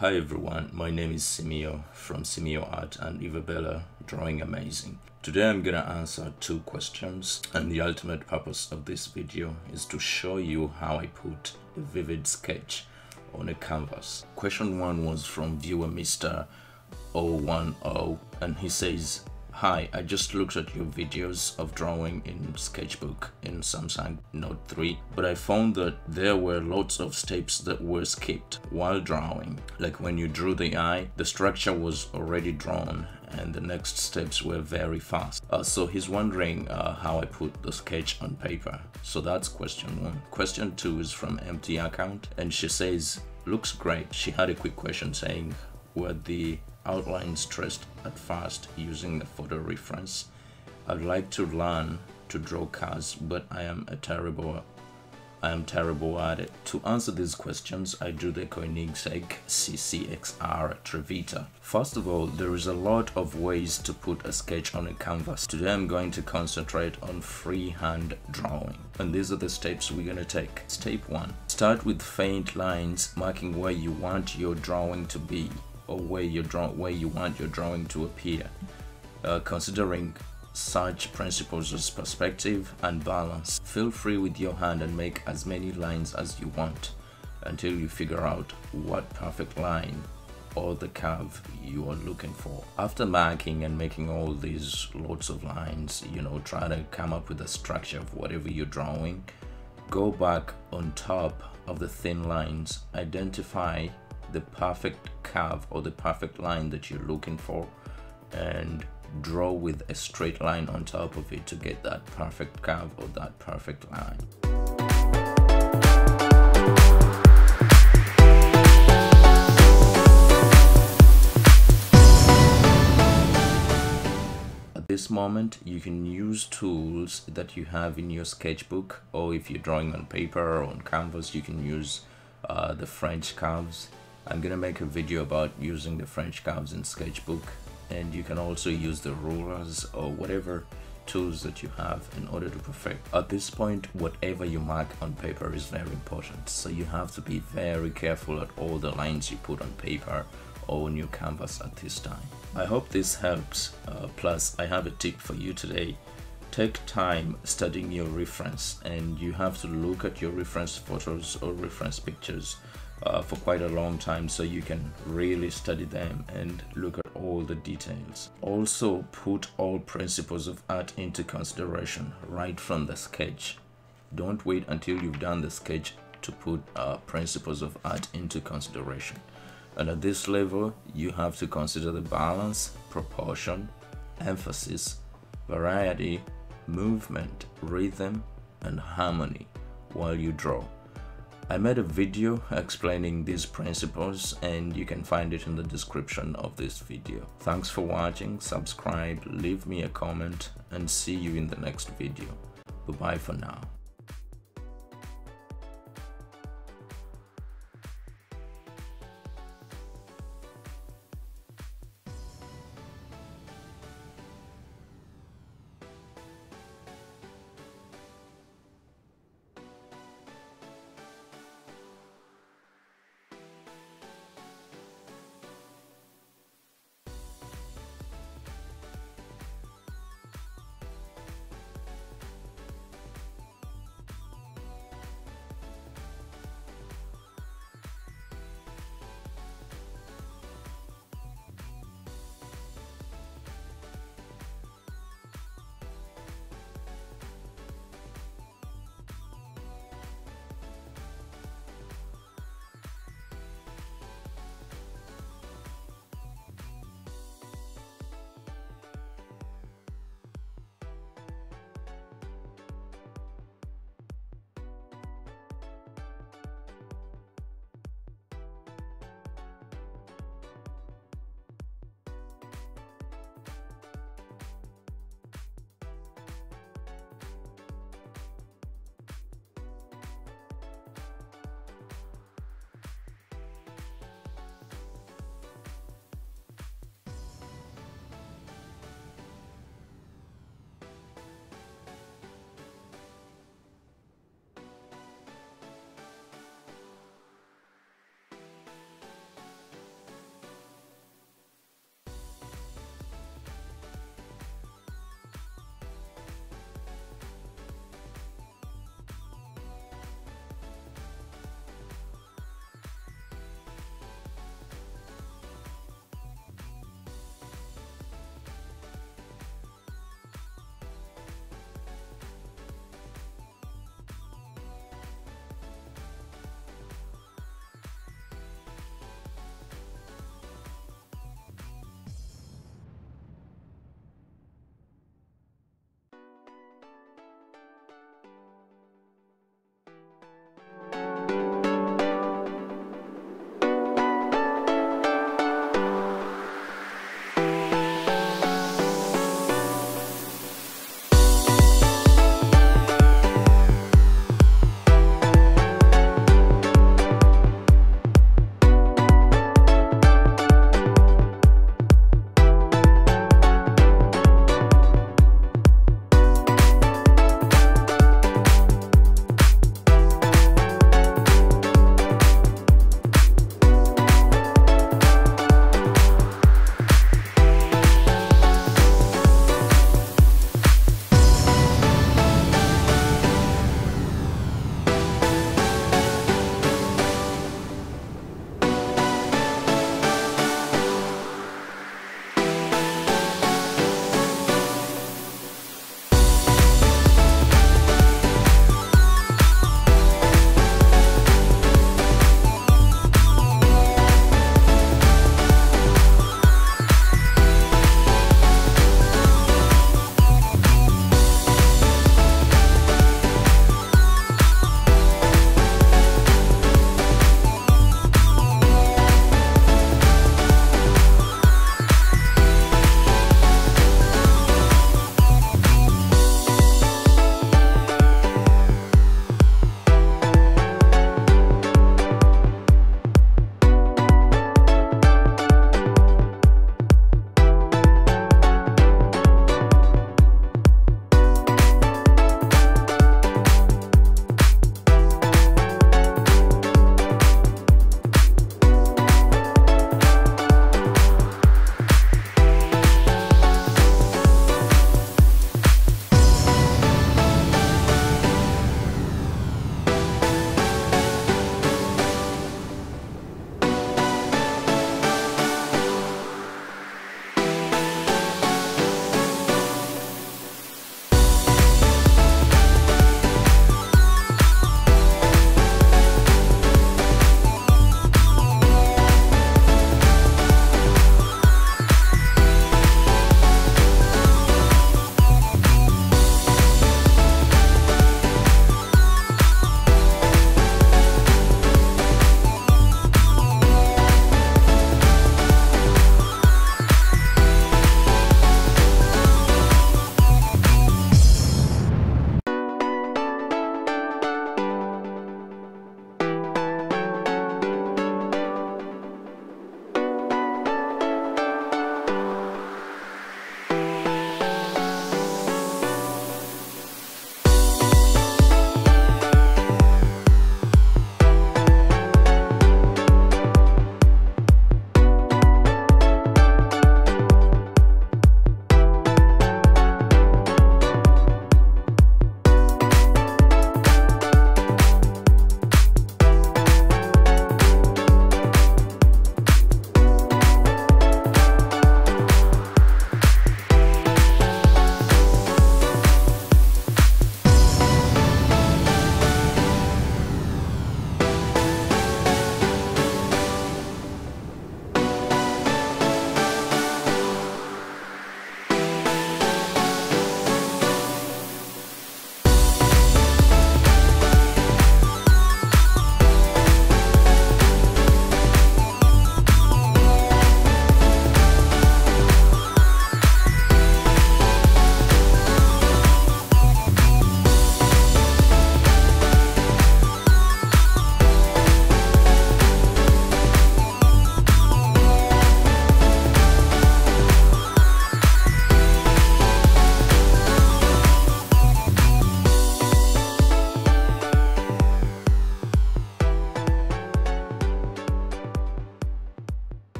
Hi everyone, my name is Simeo from Simeo Art and Iva Bella Drawing Amazing. Today I'm gonna answer two questions, and the ultimate purpose of this video is to show you how I put a vivid sketch on a canvas. Question one was from viewer Mr. 010, and he says, "Hi, I just looked at your videos of drawing in sketchbook in Samsung Note 3, but I found that there were lots of steps that were skipped while drawing. Like when you drew the eye, the structure was already drawn and the next steps were very fast." So he's wondering how I put the sketch on paper. So that's question one. Question two is from empty account, and she says, "Looks great." She had a quick question saying, "Were the outlines traced at first using a photo reference? I'd like to learn to draw cars, but I am terrible at it." To answer these questions, I drew the Koenigsegg CCXR Trevita. First of all, there is a lot of ways to put a sketch on a canvas. Today I'm going to concentrate on freehand drawing, and these are the steps we're going to take. Step 1. Start with faint lines marking where you want your drawing to be, or where you want your drawing to appear, considering such principles as perspective and balance. Feel free with your hand and make as many lines as you want until you figure out what perfect line or the curve you are looking for. After marking and making all these lots of lines, try to come up with a structure of whatever you're drawing. Go back on top of the thin lines, identify the perfect curve or the perfect line that you're looking for, and draw with a straight line on top of it to get that perfect curve or that perfect line. At this moment, you can use tools that you have in your sketchbook, or if you're drawing on paper or on canvas, you can use the French curves. I'm gonna make a video about using the French curves in sketchbook, and you can also use the rulers or whatever tools that you have in order to perfect. At this point, whatever you mark on paper is very important, so you have to be very careful at all the lines you put on paper or on your canvas at this time. I hope this helps. Plus, I have a tip for you today. Take time studying your reference, and you have to look at your reference photos or reference pictures for quite a long time, so you can really study them and look at all the details. Also, put all principles of art into consideration right from the sketch. Don't wait until you've done the sketch to put principles of art into consideration. And at this level, you have to consider the balance, proportion, emphasis, variety, movement, rhythm, and harmony while you draw. I made a video explaining these principles, and you can find it in the description of this video. Thanks for watching. Subscribe, leave me a comment, and see you in the next video. Bye-bye for now.